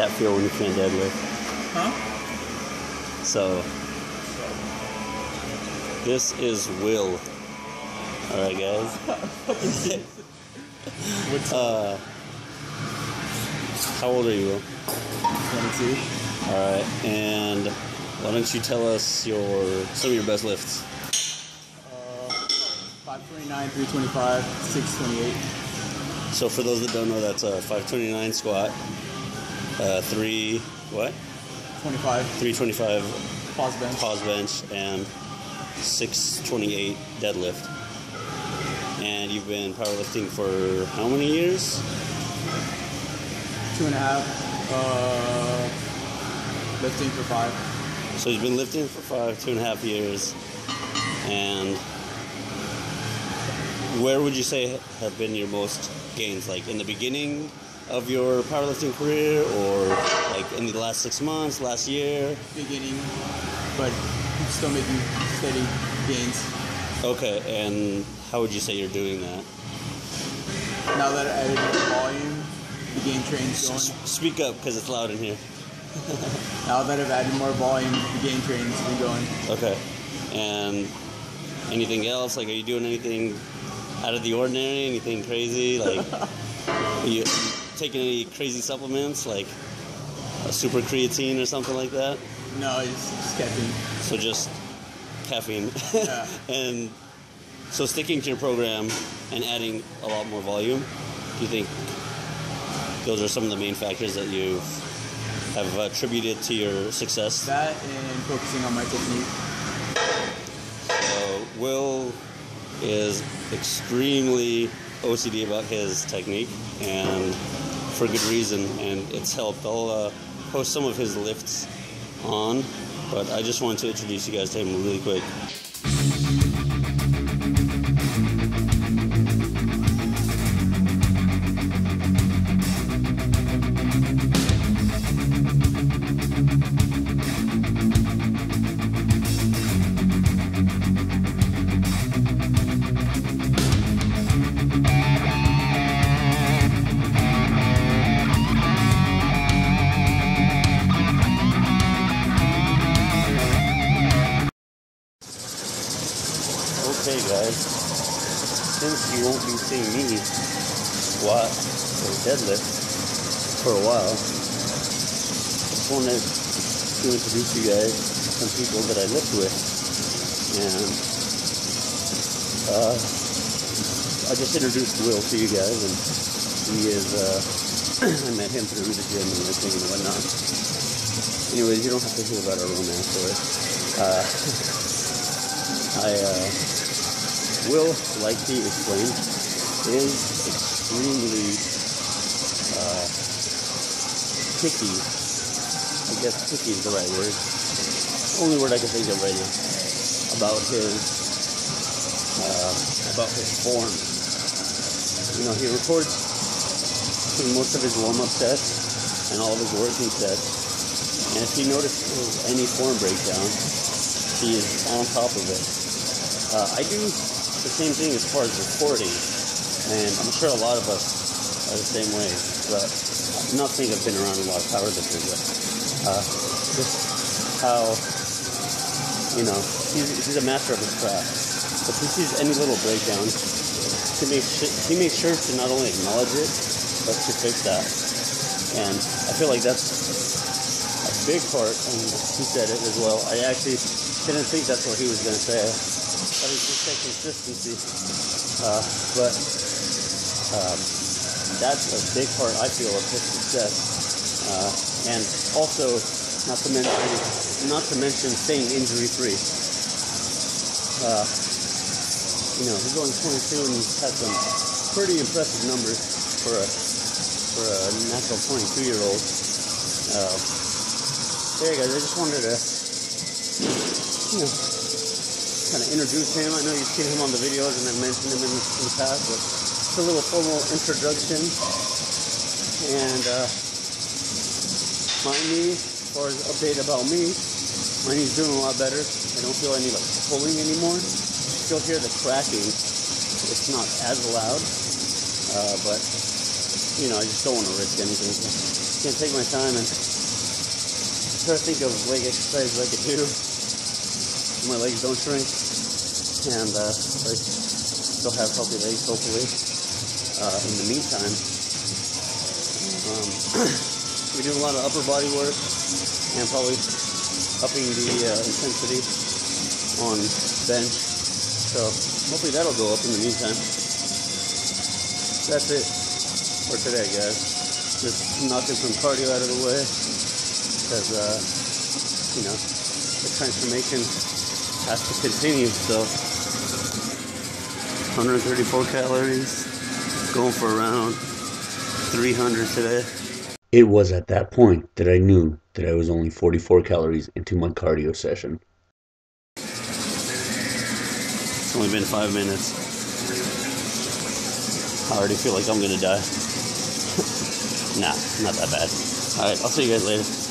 that feel when you can't deadlift. Huh? So, this is Will. Alright, guys. What's how old are you, Will? 22. Alright, and why don't you tell us some of your best lifts? 529, 325, 628. So for those that don't know, that's a 529 squat, 325 pause bench, and 628 deadlift. And you've been powerlifting for how many years? 2.5. Lifting for 5. So you've been lifting for 2.5 years, and where would you say have been your most gains, like in the beginning of your powerlifting career, or like in the last 6 months, last year? Beginning, but still making steady gains. Okay, and how would you say you're doing that? Now that I added more volume, the gain train's going. Speak up, because it's loud in here. Now that I've added more volume, the gain train's been going. Okay, and anything else? Like, are you doing anything out of the ordinary, anything crazy? Like, are you taking any crazy supplements, like a super creatine or something like that? No, it's just caffeine. So just caffeine. Yeah. And so sticking to your program and adding a lot more volume, do you think those are some of the main factors that you have attributed to your success? That and focusing on my technique. So Will is extremely OCD about his technique, and for good reason, and it's helped. I'll post some of his lifts on, but I just wanted to introduce you guys to him really quick. Okay, guys, since you won't be seeing me squat or deadlift for a while, I just wanted to introduce you guys to some people that I lift with, and I just introduced Will to you guys, and he is, I met him through the gym and lifting and whatnot. Anyways, you don't have to hear about our romance story. Will, like he explained, is extremely picky. I guess picky is the right word. Only word I can think of right now. About his form. You know, he records most of his warm-up sets and all of his working sets, and if he notices any form breakdown, he is on top of it. I do the same thing as far as recording, and I'm sure a lot of us are the same way, but not saying I've been around a lot of powerlifters, but just how, you know, he's a master of his craft. If he sees any little breakdown, he makes sure to not only acknowledge it, but to fix that. And I feel like that's a big part, and he said it as well. I actually didn't think that's what he was going to say. I was just saying consistency, but that's a big part, I feel, of his success, and also not to mention staying injury-free. You know, he's going 22 and he's had some pretty impressive numbers for a natural 22-year-old. There, guys, I just wanted to, you know, kind of introduce him. I know you've seen him on the videos and I've mentioned him in the past, but it's a little formal introduction. And find me, as far as update about me, my knee's doing a lot better. I don't feel any like pulling anymore. You still hear the cracking. It's not as loud, but you know, I just don't want to risk anything. just gonna take my time and try to think of leg exercises I could do so my legs don't shrink and I still have healthy legs, hopefully. In the meantime, we do a lot of upper body work and probably upping the intensity on bench, so hopefully that'll go up in the meantime. That's it for today, guys. Just knocking some cardio out of the way because, you know, the transformation has to continue, so 134 calories, going for around 300 today. It was at that point that I knew that I was only 44 calories into my cardio session. It's only been 5 minutes. I already feel like I'm gonna die. Nah, not that bad. Alright, I'll see you guys later.